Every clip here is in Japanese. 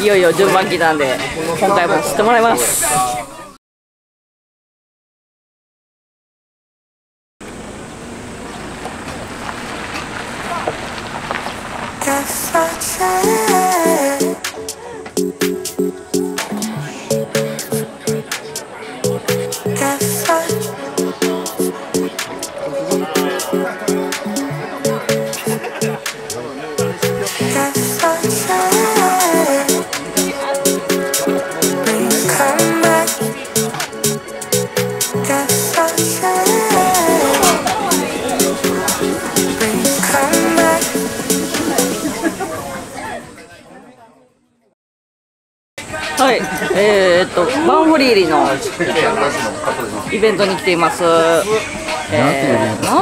いよいよ順番来たんで、今回も釣ってもらいます。はい、バンホリーリのイベントに来ています。な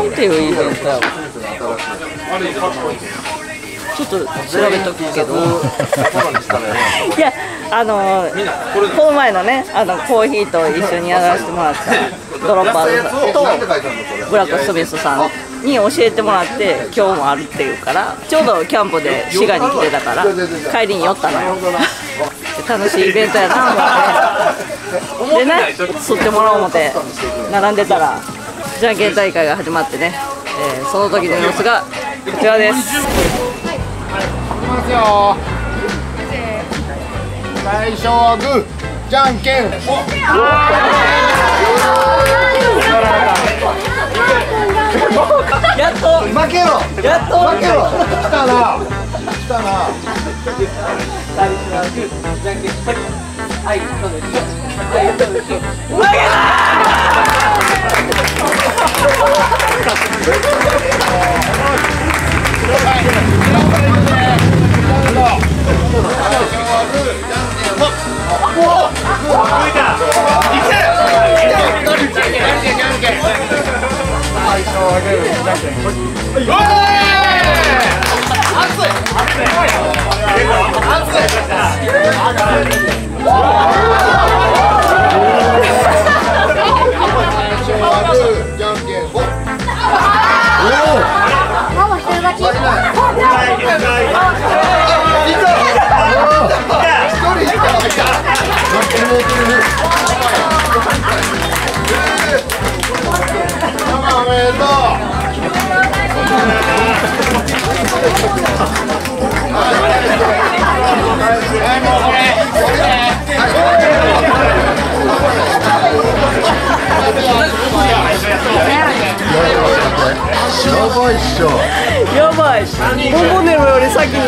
んていうイベントやろ、ちょっと調べとくけどいや、この前のね、コーヒーと一緒にやらせてもらったドロッパーズさんとブラックスミスさんに教えてもらって、今日もあるっていうから、ちょうどキャンプで滋賀に来てたから帰りに寄ったのよ楽しいイベントやなと思ってでね、釣ってもらおう思って並んでたら、じゃんけん大会が始まってね、その時の様子がこちらです。最初はグー、じゃんけんやっと負けろ、やっと負けろ、来たな来たな。やばいっしょ、ボンボネロより先に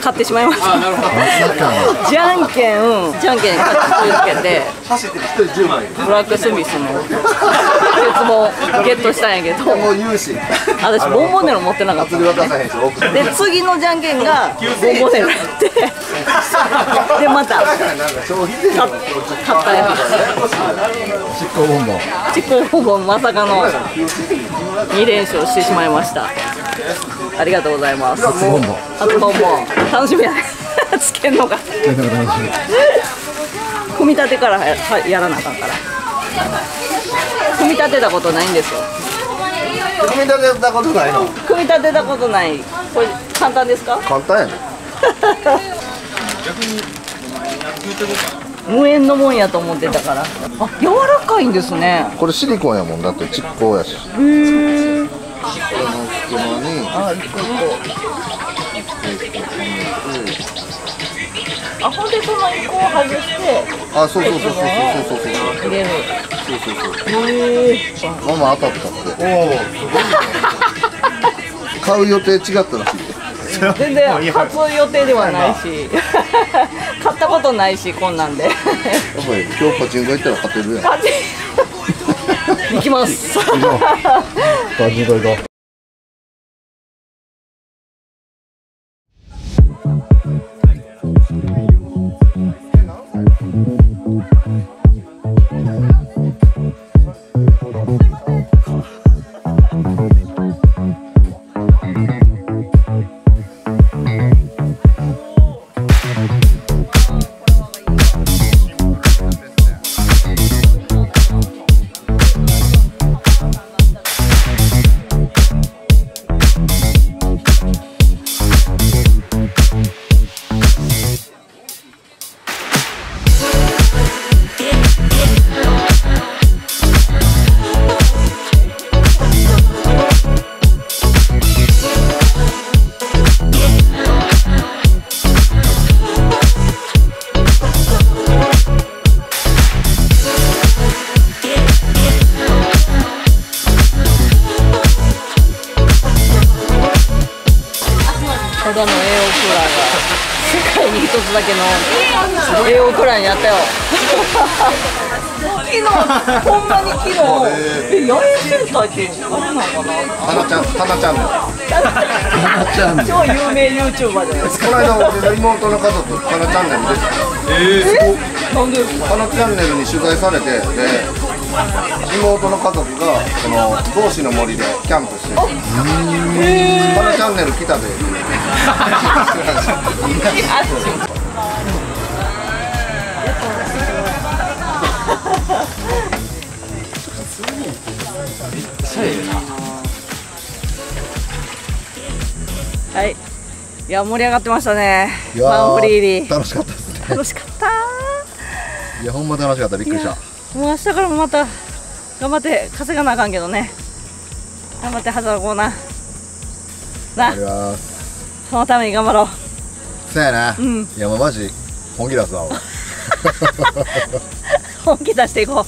買ってしまいました。じゃんけん勝ち続けてブラックスミスの靴もゲットしたんやけど、私ボンボネロ持ってなかった、ね、で次のじゃんけんがボンボネロやってでまた買ったやつ、ちっこボンボンまさかの2連勝してしまいました。ありがとうございます。初ボンボン、楽しみやね。つけんのが。組み立てからやらなあかんから。組み立てたことないんですよ。組み立てたことないの。組み立てたことない。これ簡単ですか？簡単やね。逆に無縁のもんやと思ってたから。あ、柔らかいんですね。これシリコンやもんだって、ちっこやし。あ、ほんでその1個を外して、あ、そうママ当たったって、おお買う予定違ったらしい全然買う予定ではないし買ったことないし、こんなんでやっぱり今日パチンコ行ったら勝てるやん。行きます。ただの AO クラーが世界に一つだけの AO クラーになったよ。昨日、ほんまに昨日、野球センターってあれなのかな、タナちゃん超有名 YouTuber で、この間、俺の妹の家族、タナチャンネルで、なんでタナチャンネルに取材されて、妹の家族がその道志の森でキャンプして、タナチャンネル来たで、はい、いや盛り上がってましたね。マンフリーリー楽しかったですね。楽しかったー。いやほんま楽しかった。びっくりした。もう明日からもまた頑張って稼がなあかんけどね。頑張って働こうな。そのために頑張ろう。そうやな。うん、いやもうマジ本気出すわ。本気出していこ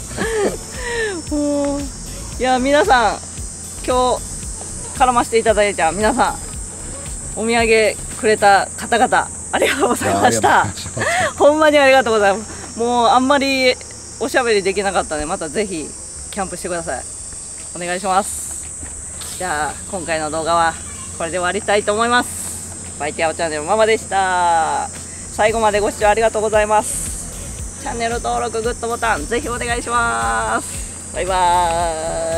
う。もういや皆さん今日絡ましていただいた皆さんお土産くれた方々ありがとうございました。ほんまにありがとうございます。もうあんまりおしゃべりできなかったのでまたぜひキャンプしてください。お願いします。じゃあ今回の動画はこれで終わりたいと思います。バイティアオチャンネルママでした。最後までご視聴ありがとうございます。チャンネル登録、グッドボタン、ぜひお願いします。バイバーイ。